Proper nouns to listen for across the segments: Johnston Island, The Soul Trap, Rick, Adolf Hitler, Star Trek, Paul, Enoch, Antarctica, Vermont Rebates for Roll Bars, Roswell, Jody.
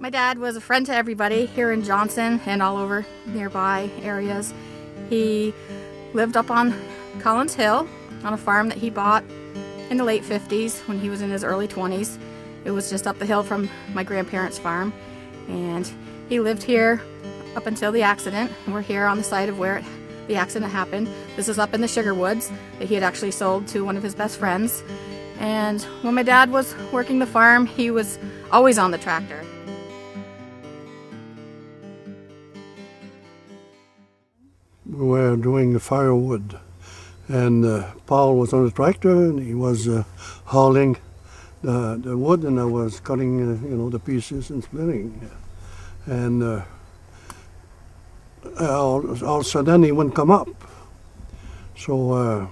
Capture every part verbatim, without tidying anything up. My dad was a friend to everybody here in Johnson and all over nearby areas. He lived up on Collins Hill on a farm that he bought in the late fifties when he was in his early twenties. It was just up the hill from my grandparents' farm, and he lived here up until the accident. We're here on the site of where it, the accident happened. This is up in the sugar woods that he had actually sold to one of his best friends. And when my dad was working the farm, he was always on the tractor. We were doing the firewood, and uh, Paul was on the tractor, and he was uh, hauling the, the wood, and I was cutting uh, you know, the pieces and splitting. And uh, all, all of a sudden he wouldn't come up. So uh,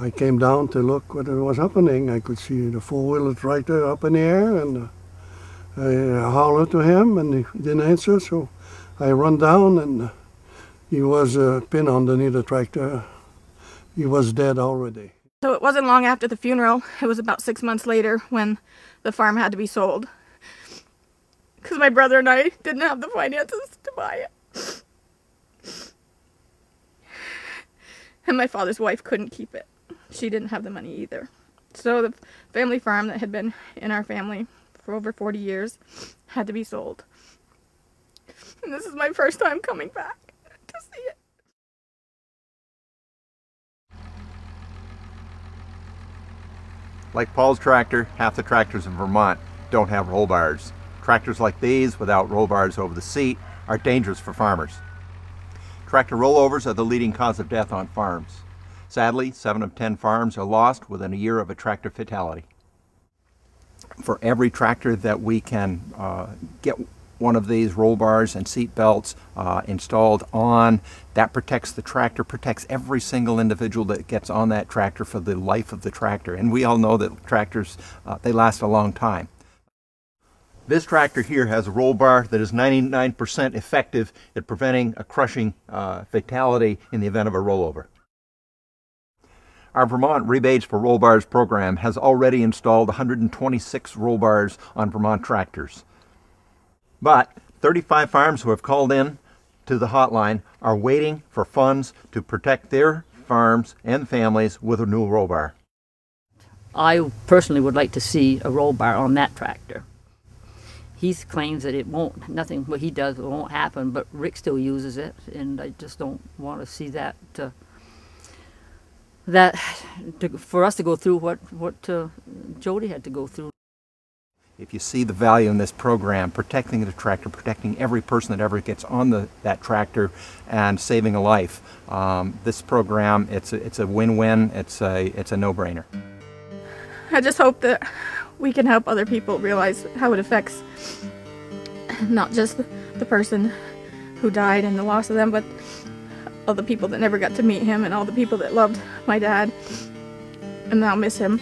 I came down to look what was happening. I could see the four-wheeler tractor up in the air, and I hollered to him, and he didn't answer, so I run down, and he was uh, pinned underneath the tractor. He was dead already. So it wasn't long after the funeral. It was about six months later when the farm had to be sold, because my brother and I didn't have the finances to buy it. And my father's wife couldn't keep it. She didn't have the money either. So the family farm that had been in our family for over forty years had to be sold. And this is my first time coming back to see it. Like Paul's tractor, half the tractors in Vermont don't have roll bars. Tractors like these, without roll bars over the seat, are dangerous for farmers. Tractor rollovers are the leading cause of death on farms. Sadly, seven of ten farms are lost within a year of a tractor fatality. For every tractor that we can uh, get one of these roll bars and seat belts uh, installed on, that protects the tractor, protects every single individual that gets on that tractor for the life of the tractor. And we all know that tractors, uh, they last a long time. This tractor here has a roll bar that is ninety-nine percent effective at preventing a crushing uh, fatality in the event of a rollover. Our Vermont Rebates for Roll Bars program has already installed one hundred twenty-six roll bars on Vermont tractors. But thirty-five farms who have called in to the hotline are waiting for funds to protect their farms and families with a new roll bar. I personally would like to see a roll bar on that tractor. He claims that it won't, nothing what he does won't happen, but Rick still uses it, and I just don't want to see that, uh, that to, for us to go through what, what uh, Jody had to go through. If you see the value in this program, protecting the tractor, protecting every person that ever gets on the, that tractor, and saving a life, um, this program, it's a, it's a win-win, it's a, it's a no-brainer. I just hope that we can help other people realize how it affects not just the person who died and the loss of them, but all the people that never got to meet him and all the people that loved my dad and now miss him.